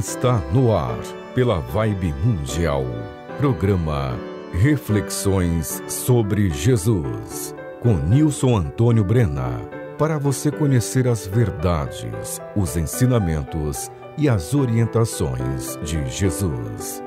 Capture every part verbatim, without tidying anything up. Está no ar, pela Vibe Mundial, programa Reflexões sobre Jesus, com Nilson Antônio Brena, para você conhecer as verdades, os ensinamentos e as orientações de Jesus.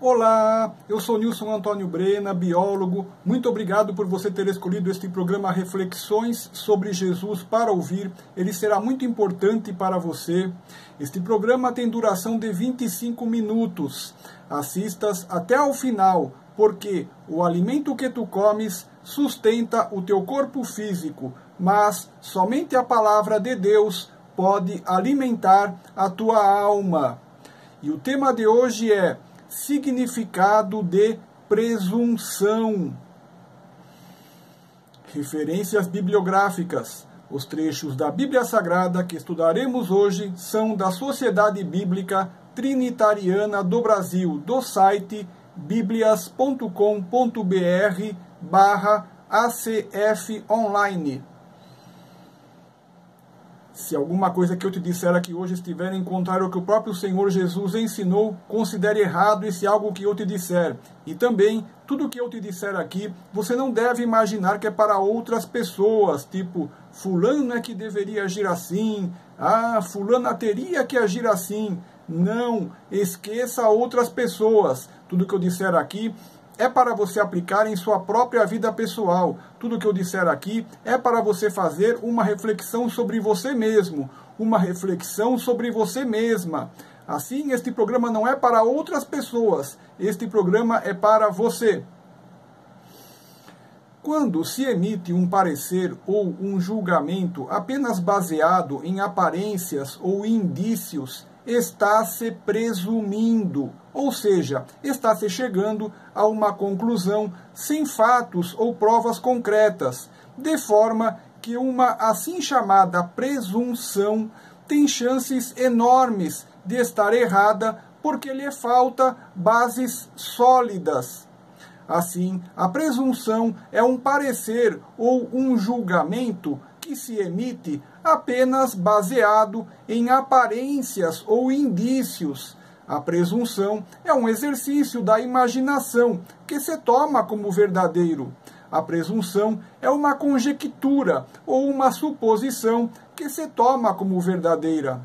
Olá, eu sou Nilson Antônio Brena, biólogo. Muito obrigado por você ter escolhido este programa Reflexões sobre Jesus para ouvir. Ele será muito importante para você. Este programa tem duração de vinte e cinco minutos. Assistas até ao final, porque o alimento que tu comes sustenta o teu corpo físico, mas somente a palavra de Deus pode alimentar a tua alma. E o tema de hoje é significado de presunção. Referências bibliográficas. Os trechos da Bíblia Sagrada que estudaremos hoje são da Sociedade Bíblica Trinitariana do Brasil, do site biblias ponto com ponto br barra A C F Online. Se alguma coisa que eu te disser aqui hoje estiver em contrário ao que o próprio Senhor Jesus ensinou, considere errado esse algo que eu te disser. E também, tudo o que eu te disser aqui, você não deve imaginar que é para outras pessoas, tipo, fulano é que deveria agir assim, ah, fulana teria que agir assim. Não, esqueça outras pessoas. Tudo o que eu disser aqui é para você aplicar em sua própria vida pessoal. Tudo o que eu disser aqui é para você fazer uma reflexão sobre você mesmo, uma reflexão sobre você mesma. Assim, este programa não é para outras pessoas, este programa é para você. Quando se emite um parecer ou um julgamento apenas baseado em aparências ou indícios, está se presumindo, ou seja, está se chegando a uma conclusão sem fatos ou provas concretas, de forma que uma assim chamada presunção tem chances enormes de estar errada porque lhe falta bases sólidas. Assim, a presunção é um parecer ou um julgamento que se emite apenas baseado em aparências ou indícios. A presunção é um exercício da imaginação que se toma como verdadeiro. A presunção é uma conjectura ou uma suposição que se toma como verdadeira.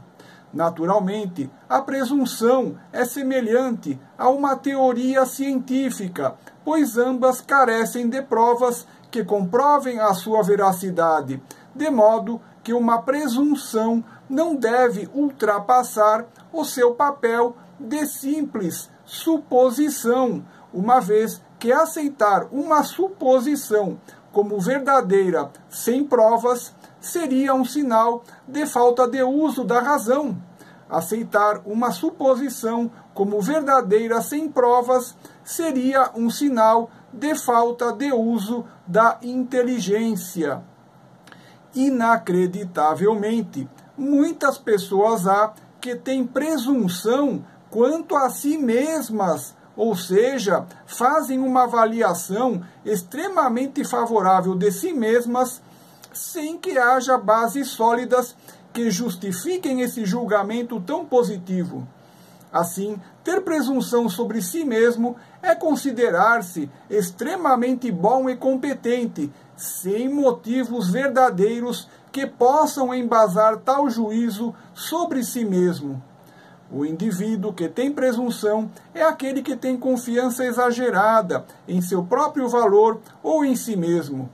Naturalmente, a presunção é semelhante a uma teoria científica, pois ambas carecem de provas que comprovem a sua veracidade, de modo que uma presunção não deve ultrapassar o seu papel de simples suposição, uma vez que aceitar uma suposição como verdadeira sem provas seria um sinal de falta de uso da razão. Aceitar uma suposição como verdadeira sem provas seria um sinal de falta de uso da inteligência. Inacreditavelmente, muitas pessoas há que têm presunção quanto a si mesmas, ou seja, fazem uma avaliação extremamente favorável de si mesmas, sem que haja bases sólidas que justifiquem esse julgamento tão positivo. Assim, ter presunção sobre si mesmo é considerar-se extremamente bom e competente, sem motivos verdadeiros que possam embasar tal juízo sobre si mesmo. O indivíduo que tem presunção é aquele que tem confiança exagerada em seu próprio valor ou em si mesmo.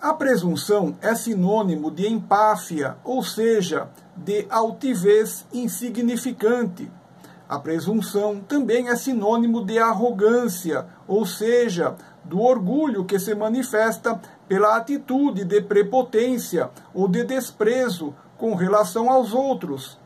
A presunção é sinônimo de empáfia, ou seja, de altivez insignificante. A presunção também é sinônimo de arrogância, ou seja, do orgulho que se manifesta pela atitude de prepotência ou de desprezo com relação aos outros.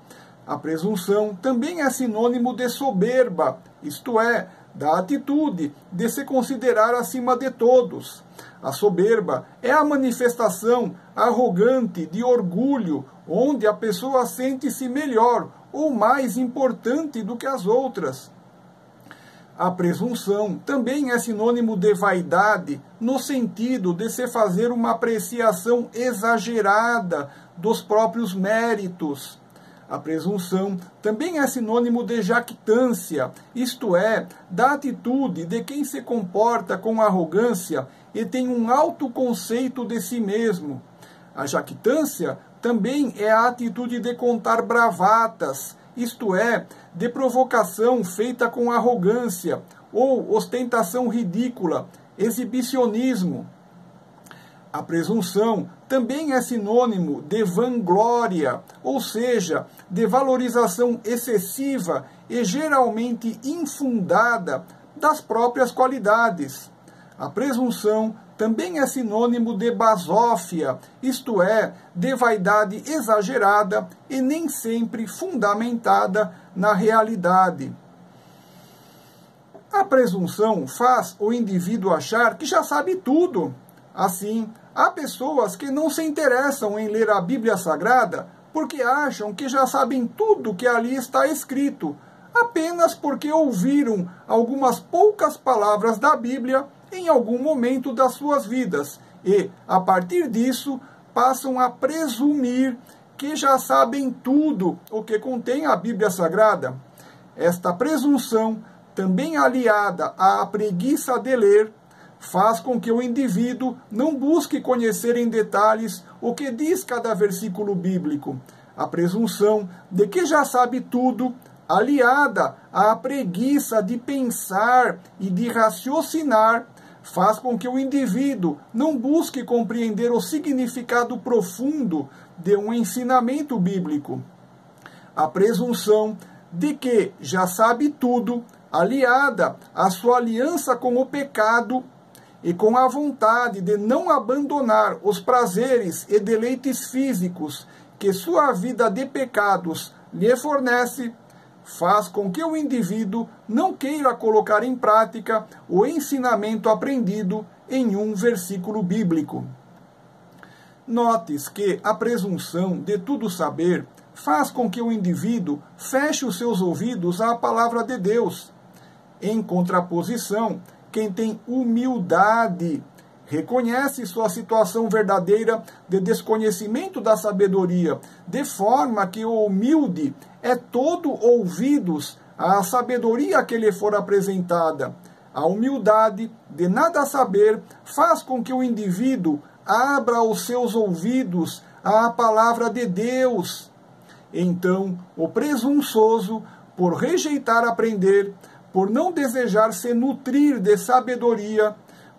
A presunção também é sinônimo de soberba, isto é, da atitude de se considerar acima de todos. A soberba é a manifestação arrogante de orgulho, onde a pessoa sente-se melhor ou mais importante do que as outras. A presunção também é sinônimo de vaidade, no sentido de se fazer uma apreciação exagerada dos próprios méritos. A presunção também é sinônimo de jactância, isto é, da atitude de quem se comporta com arrogância e tem um alto conceito de si mesmo. A jactância também é a atitude de contar bravatas, isto é, de provocação feita com arrogância, ou ostentação ridícula, exibicionismo. A presunção também é sinônimo de vanglória, ou seja, de valorização excessiva e geralmente infundada das próprias qualidades. A presunção também é sinônimo de basófia, isto é, de vaidade exagerada e nem sempre fundamentada na realidade. A presunção faz o indivíduo achar que já sabe tudo. Assim, há pessoas que não se interessam em ler a Bíblia Sagrada porque acham que já sabem tudo que ali está escrito, apenas porque ouviram algumas poucas palavras da Bíblia em algum momento das suas vidas, e, a partir disso, passam a presumir que já sabem tudo o que contém a Bíblia Sagrada. Esta presunção, também aliada à preguiça de ler, faz com que o indivíduo não busque conhecer em detalhes o que diz cada versículo bíblico. A presunção de que já sabe tudo, aliada à preguiça de pensar e de raciocinar, faz com que o indivíduo não busque compreender o significado profundo de um ensinamento bíblico. A presunção de que já sabe tudo, aliada à sua aliança com o pecado e com a vontade de não abandonar os prazeres e deleites físicos que sua vida de pecados lhe fornece, faz com que o indivíduo não queira colocar em prática o ensinamento aprendido em um versículo bíblico. Notes que a presunção de tudo saber faz com que o indivíduo feche os seus ouvidos à palavra de Deus. Em contraposição, quem tem humildade reconhece sua situação verdadeira de desconhecimento da sabedoria, de forma que o humilde é todo ouvidos à sabedoria que lhe for apresentada. A humildade de nada saber faz com que o indivíduo abra os seus ouvidos à palavra de Deus. Então, o presunçoso, por rejeitar aprender, por não desejar se nutrir de sabedoria,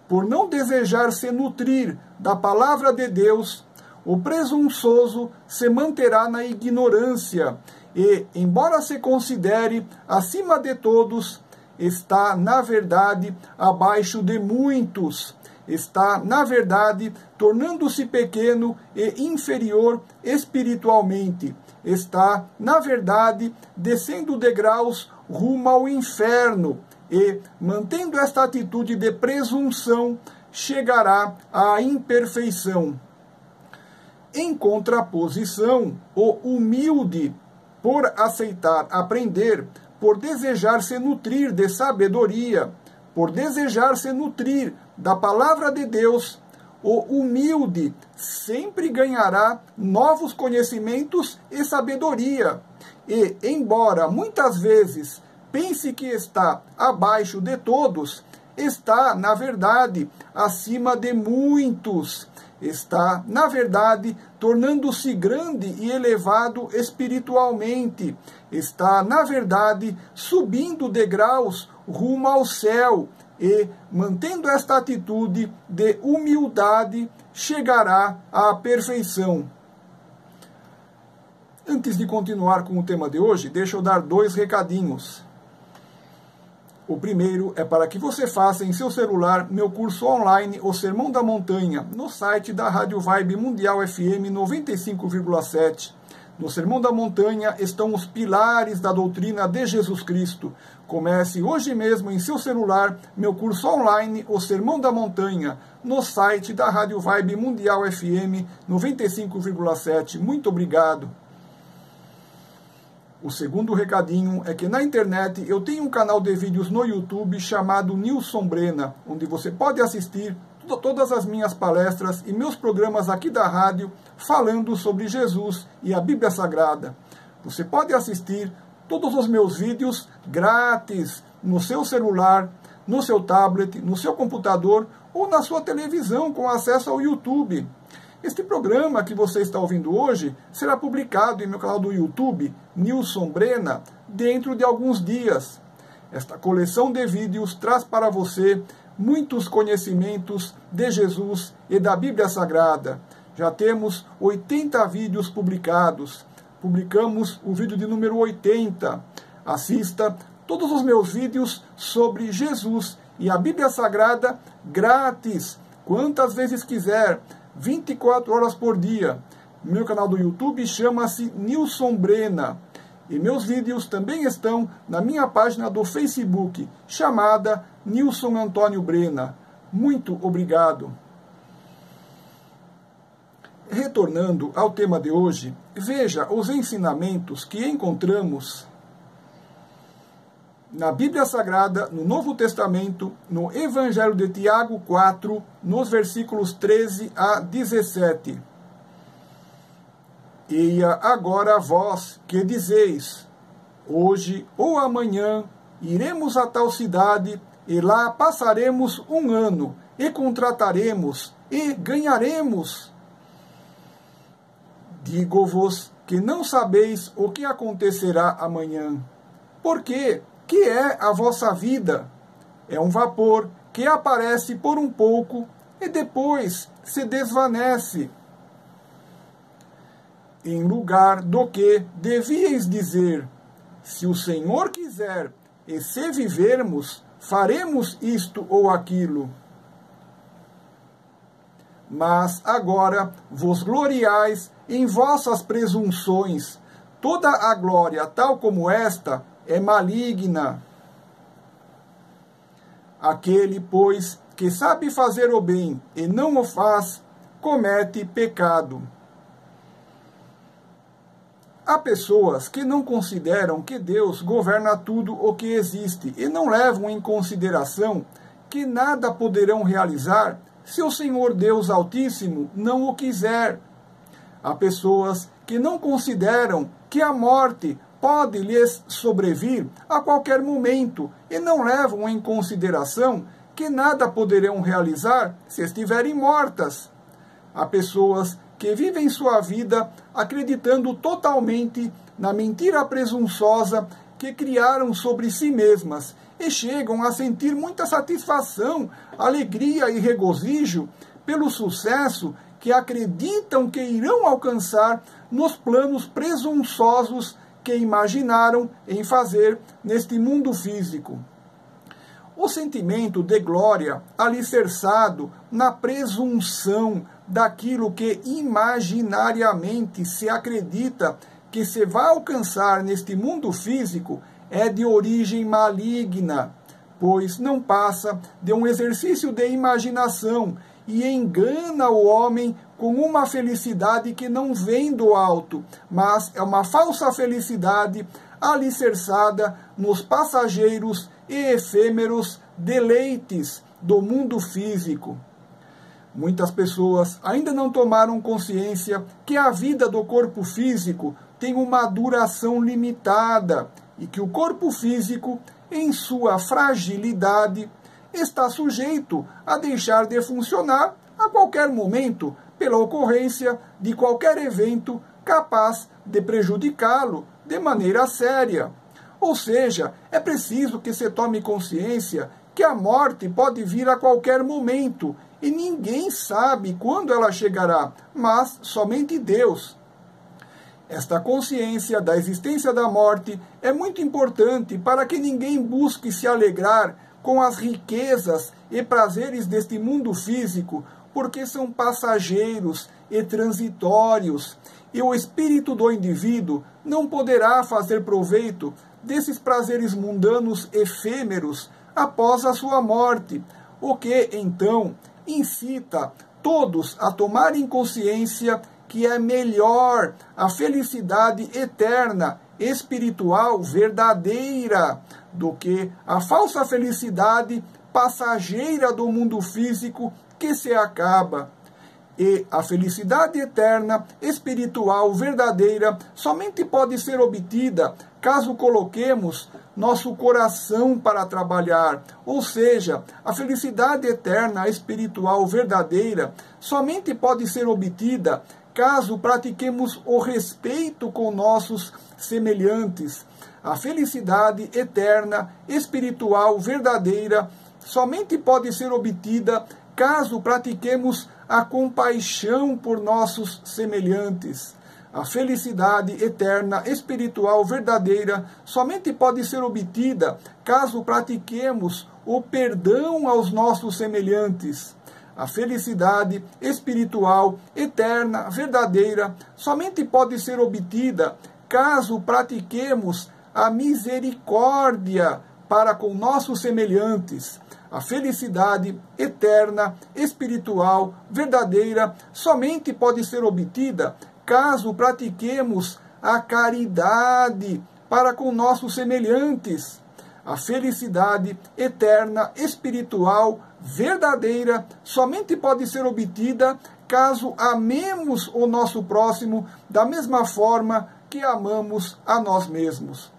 por não desejar se nutrir da palavra de Deus, o presunçoso se manterá na ignorância e, embora se considere acima de todos, está, na verdade, abaixo de muitos. Está, na verdade, tornando-se pequeno e inferior espiritualmente. Está, na verdade, descendo degraus rumo ao inferno, e, mantendo esta atitude de presunção, chegará à imperfeição. Em contraposição, o humilde, por aceitar aprender, por desejar se nutrir de sabedoria, por desejar se nutrir da palavra de Deus, o humilde sempre ganhará novos conhecimentos e sabedoria. E, embora muitas vezes pense que está abaixo de todos, está, na verdade, acima de muitos. Está, na verdade, tornando-se grande e elevado espiritualmente. Está, na verdade, subindo degraus rumo ao céu. E, mantendo esta atitude de humildade, chegará à perfeição. Antes de continuar com o tema de hoje, deixa eu dar dois recadinhos. O primeiro é para que você faça em seu celular meu curso online, o Sermão da Montanha, no site da Rádio Vibe Mundial F M noventa e cinco vírgula sete. No Sermão da Montanha estão os pilares da doutrina de Jesus Cristo. Comece hoje mesmo em seu celular meu curso online, o Sermão da Montanha, no site da Rádio Vibe Mundial F M noventa e cinco vírgula sete. Muito obrigado! O segundo recadinho é que na internet eu tenho um canal de vídeos no YouTube chamado Nilson Brena, onde você pode assistir todas as minhas palestras e meus programas aqui da rádio falando sobre Jesus e a Bíblia Sagrada. Você pode assistir todos os meus vídeos grátis no seu celular, no seu tablet, no seu computador ou na sua televisão com acesso ao YouTube. Este programa que você está ouvindo hoje será publicado em meu canal do YouTube, Nilson Brena, dentro de alguns dias. Esta coleção de vídeos traz para você muitos conhecimentos de Jesus e da Bíblia Sagrada. Já temos oitenta vídeos publicados. Publicamos o vídeo de número oitenta. Assista todos os meus vídeos sobre Jesus e a Bíblia Sagrada grátis, quantas vezes quiser, vinte e quatro horas por dia. Meu canal do YouTube chama-se Nilson Brena. E meus vídeos também estão na minha página do Facebook, chamada Nilson Antônio Brena. Muito obrigado! Retornando ao tema de hoje, veja os ensinamentos que encontramos na Bíblia Sagrada, no Novo Testamento, no Evangelho de Tiago quatro, nos versículos treze a dezessete. Eia agora vós que dizeis, hoje ou amanhã iremos a tal cidade, e lá passaremos um ano, e contrataremos, e ganharemos. Digo-vos que não sabeis o que acontecerá amanhã, porque que é a vossa vida? É um vapor que aparece por um pouco e depois se desvanece. Em lugar do que devíeis dizer, se o Senhor quiser, e se vivermos, faremos isto ou aquilo. Mas agora vos gloriais em vossas presunções. Toda a glória, tal como esta, é maligna. Aquele, pois, que sabe fazer o bem e não o faz, comete pecado. Há pessoas que não consideram que Deus governa tudo o que existe e não levam em consideração que nada poderão realizar se o Senhor Deus Altíssimo não o quiser. Há pessoas que não consideram que a morte pode lhes sobrevir a qualquer momento e não levam em consideração que nada poderão realizar se estiverem mortas. Há pessoas que vivem sua vida acreditando totalmente na mentira presunçosa que criaram sobre si mesmas e chegam a sentir muita satisfação, alegria e regozijo pelo sucesso que acreditam que irão alcançar nos planos presunçosos que imaginaram em fazer neste mundo físico. O sentimento de glória, alicerçado na presunção daquilo que imaginariamente se acredita que se vai alcançar neste mundo físico, é de origem maligna, pois não passa de um exercício de imaginação e engana o homem com uma felicidade que não vem do alto, mas é uma falsa felicidade alicerçada nos passageiros e efêmeros deleites do mundo físico. Muitas pessoas ainda não tomaram consciência que a vida do corpo físico tem uma duração limitada e que o corpo físico, em sua fragilidade, está sujeito a deixar de funcionar a qualquer momento pela ocorrência de qualquer evento capaz de prejudicá-lo de maneira séria. Ou seja, é preciso que se tome consciência que a morte pode vir a qualquer momento e ninguém sabe quando ela chegará, mas somente Deus. Esta consciência da existência da morte é muito importante para que ninguém busque se alegrar com as riquezas e prazeres deste mundo físico, porque são passageiros e transitórios e o espírito do indivíduo não poderá fazer proveito desses prazeres mundanos efêmeros após a sua morte, o que, então, incita todos a tomarem consciência que é melhor a felicidade eterna, espiritual, verdadeira, do que a falsa felicidade passageira do mundo físico que se acaba. E a felicidade eterna, espiritual, verdadeira, somente pode ser obtida caso coloquemos nosso coração para trabalhar. Ou seja, a felicidade eterna, espiritual, verdadeira, somente pode ser obtida caso pratiquemos o respeito com nossos semelhantes. A felicidade eterna, espiritual, verdadeira, somente pode ser obtida caso pratiquemos a compaixão por nossos semelhantes. A felicidade eterna, espiritual, verdadeira, somente pode ser obtida caso pratiquemos o perdão aos nossos semelhantes. A felicidade espiritual, eterna, verdadeira, somente pode ser obtida caso pratiquemos a misericórdia para com nossos semelhantes. A felicidade eterna, espiritual, verdadeira, somente pode ser obtida caso pratiquemos a caridade para com nossos semelhantes. A felicidade eterna, espiritual, verdadeira, somente pode ser obtida caso amemos o nosso próximo da mesma forma que amamos a nós mesmos.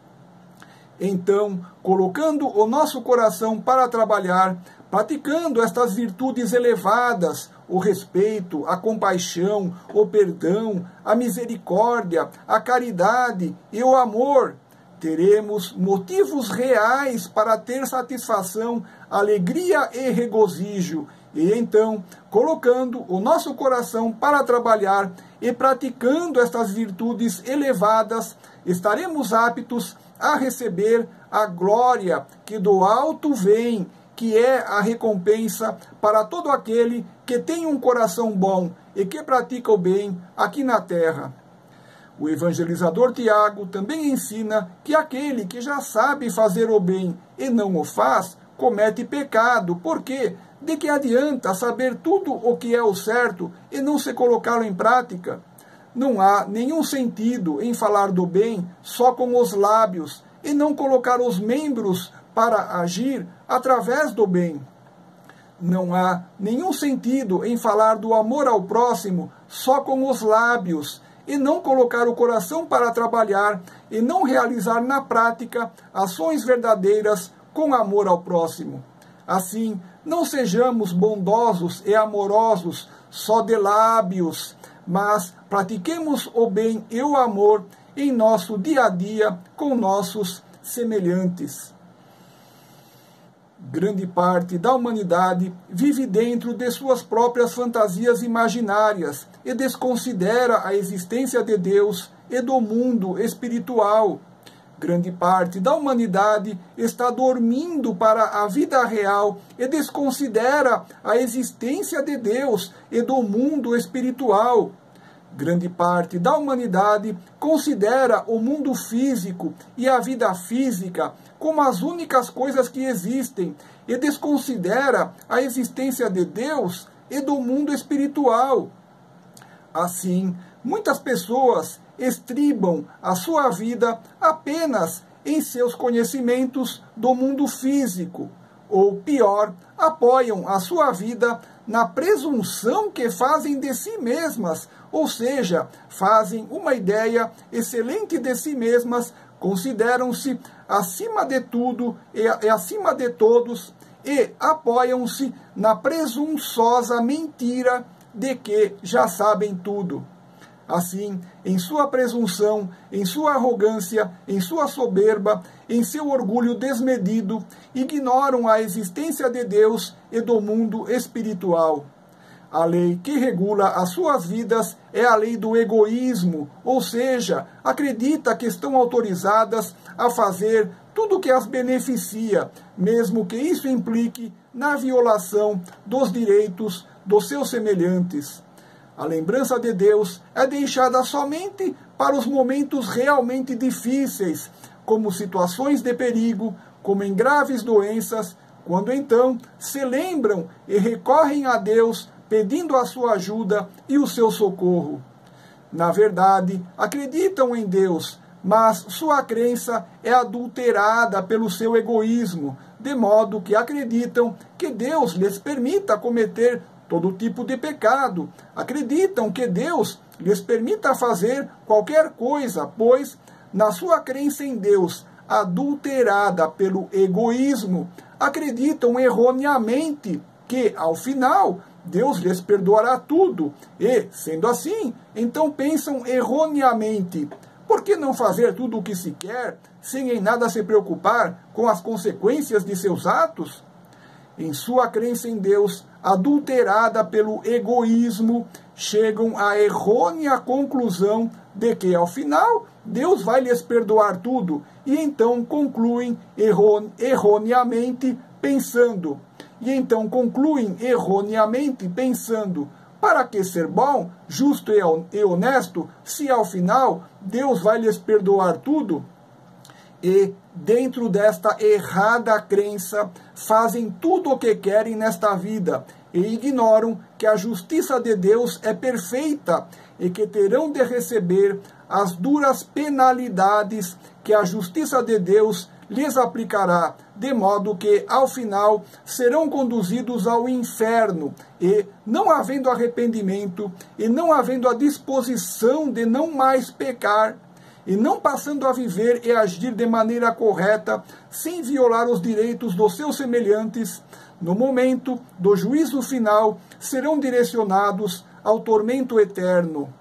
Então, colocando o nosso coração para trabalhar, praticando estas virtudes elevadas, o respeito, a compaixão, o perdão, a misericórdia, a caridade e o amor, teremos motivos reais para ter satisfação, alegria e regozijo. E então, colocando o nosso coração para trabalhar e praticando estas virtudes elevadas, estaremos aptos a receber a glória que do alto vem, que é a recompensa para todo aquele que tem um coração bom e que pratica o bem aqui na terra. O evangelizador Tiago também ensina que aquele que já sabe fazer o bem e não o faz, comete pecado, porque de que adianta saber tudo o que é o certo e não se colocá-lo em prática? Não há nenhum sentido em falar do bem só com os lábios e não colocar os membros para agir através do bem. Não há nenhum sentido em falar do amor ao próximo só com os lábios e não colocar o coração para trabalhar e não realizar na prática ações verdadeiras com amor ao próximo. Assim, não sejamos bondosos e amorosos só de lábios, mas pratiquemos o bem e o amor em nosso dia a dia com nossos semelhantes. Grande parte da humanidade vive dentro de suas próprias fantasias imaginárias e desconsidera a existência de Deus e do mundo espiritual. Grande parte da humanidade está dormindo para a vida real e desconsidera a existência de Deus e do mundo espiritual. Grande parte da humanidade considera o mundo físico e a vida física como as únicas coisas que existem e desconsidera a existência de Deus e do mundo espiritual. Assim, muitas pessoas estribam a sua vida apenas em seus conhecimentos do mundo físico, ou pior, apoiam a sua vida na presunção que fazem de si mesmas, ou seja, fazem uma ideia excelente de si mesmas, consideram-se acima de tudo e acima de todos e apoiam-se na presunçosa mentira de que já sabem tudo. Assim, em sua presunção, em sua arrogância, em sua soberba, em seu orgulho desmedido, ignoram a existência de Deus e do mundo espiritual. A lei que regula as suas vidas é a lei do egoísmo, ou seja, acredita que estão autorizadas a fazer tudo o que as beneficia, mesmo que isso implique na violação dos direitos dos seus semelhantes. A lembrança de Deus é deixada somente para os momentos realmente difíceis, como situações de perigo, como em graves doenças, quando então se lembram e recorrem a Deus pedindo a sua ajuda e o seu socorro. Na verdade, acreditam em Deus, mas sua crença é adulterada pelo seu egoísmo, de modo que acreditam que Deus lhes permita cometer todo tipo de pecado. Acreditam que Deus lhes permita fazer qualquer coisa, pois, na sua crença em Deus, adulterada pelo egoísmo, acreditam erroneamente que, ao final, Deus lhes perdoará tudo. E, sendo assim, então pensam erroneamente: por que não fazer tudo o que se quer, sem em nada se preocupar com as consequências de seus atos? Em sua crença em Deus, adulterada pelo egoísmo, chegam à errônea conclusão de que, ao final, Deus vai lhes perdoar tudo, e então concluem erro- erroneamente pensando, e então concluem erroneamente pensando, para que ser bom, justo e honesto, se ao final Deus vai lhes perdoar tudo? E, dentro desta errada crença, fazem tudo o que querem nesta vida e ignoram que a justiça de Deus é perfeita e que terão de receber as duras penalidades que a justiça de Deus lhes aplicará, de modo que, ao final, serão conduzidos ao inferno, e, não havendo arrependimento, e não havendo a disposição de não mais pecar, e não passando a viver e agir de maneira correta, sem violar os direitos dos seus semelhantes, no momento do juízo final, serão direcionados ao tormento eterno.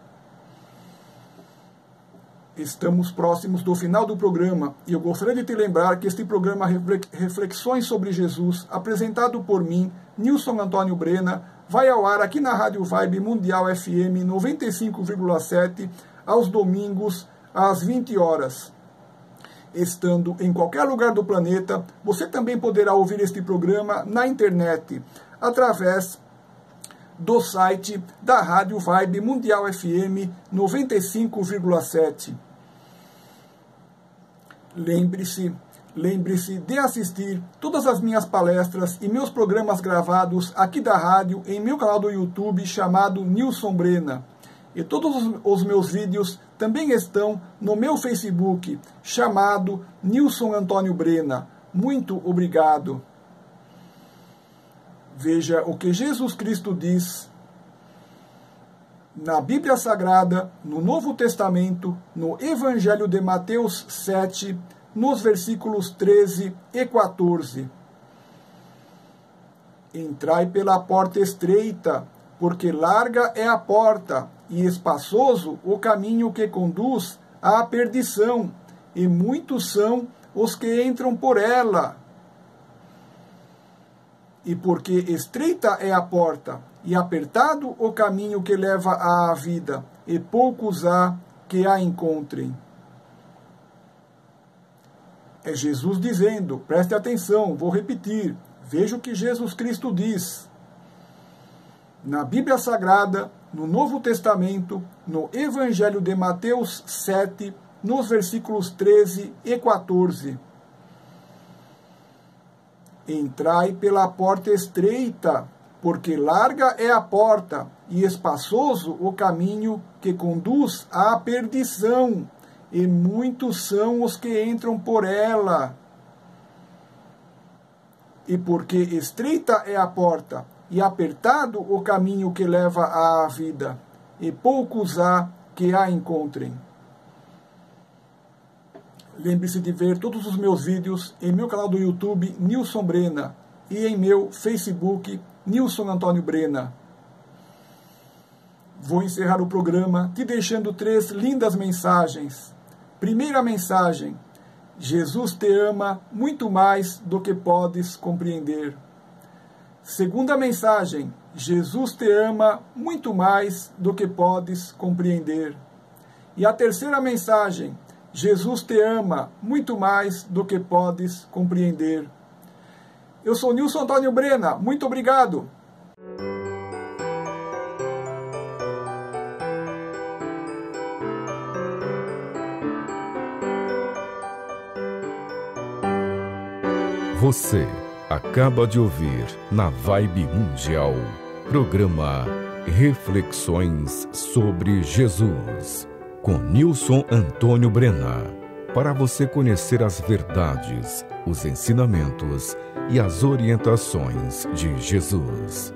Estamos próximos do final do programa, e eu gostaria de te lembrar que este programa Reflexões sobre Jesus, apresentado por mim, Nilson Antônio Brena, vai ao ar aqui na Rádio Vibe Mundial F M noventa e cinco vírgula sete, aos domingos, às vinte horas. Estando em qualquer lugar do planeta, você também poderá ouvir este programa na internet, através do site da Rádio Vibe Mundial F M noventa e cinco vírgula sete. Lembre-se, lembre-se de assistir todas as minhas palestras e meus programas gravados aqui da rádio em meu canal do YouTube chamado Nilson Brena. E todos os meus vídeos também estão no meu Facebook, chamado Nilson Antônio Brena. Muito obrigado. Veja o que Jesus Cristo diz na Bíblia Sagrada, no Novo Testamento, no Evangelho de Mateus sete, nos versículos treze e quatorze. Entrai pela porta estreita, porque larga é a porta, e espaçoso o caminho que conduz à perdição, e muitos são os que entram por ela. E porque estreita é a porta, e apertado o caminho que leva à vida, e poucos há que a encontrem. É Jesus dizendo, preste atenção, vou repetir, veja o que Jesus Cristo diz. Na Bíblia Sagrada, no Novo Testamento, no Evangelho de Mateus sete, nos versículos treze e quatorze. Entrai pela porta estreita, porque larga é a porta, e espaçoso o caminho que conduz à perdição, e muitos são os que entram por ela. E porque estreita é a porta, e apertado o caminho que leva à vida, e poucos há que a encontrem. Lembre-se de ver todos os meus vídeos em meu canal do YouTube, Nilson Brena, e em meu Facebook, Nilson Antônio Brena. Vou encerrar o programa te deixando três lindas mensagens. Primeira mensagem: Jesus te ama muito mais do que podes compreender. Segunda mensagem: Jesus te ama muito mais do que podes compreender. E a terceira mensagem: Jesus te ama muito mais do que podes compreender. Eu sou Nilson Antônio Brena, muito obrigado! Você acaba de ouvir na Vibe Mundial, programa Reflexões sobre Jesus, com Nilson Antônio Brena, para você conhecer as verdades, os ensinamentos e as orientações de Jesus.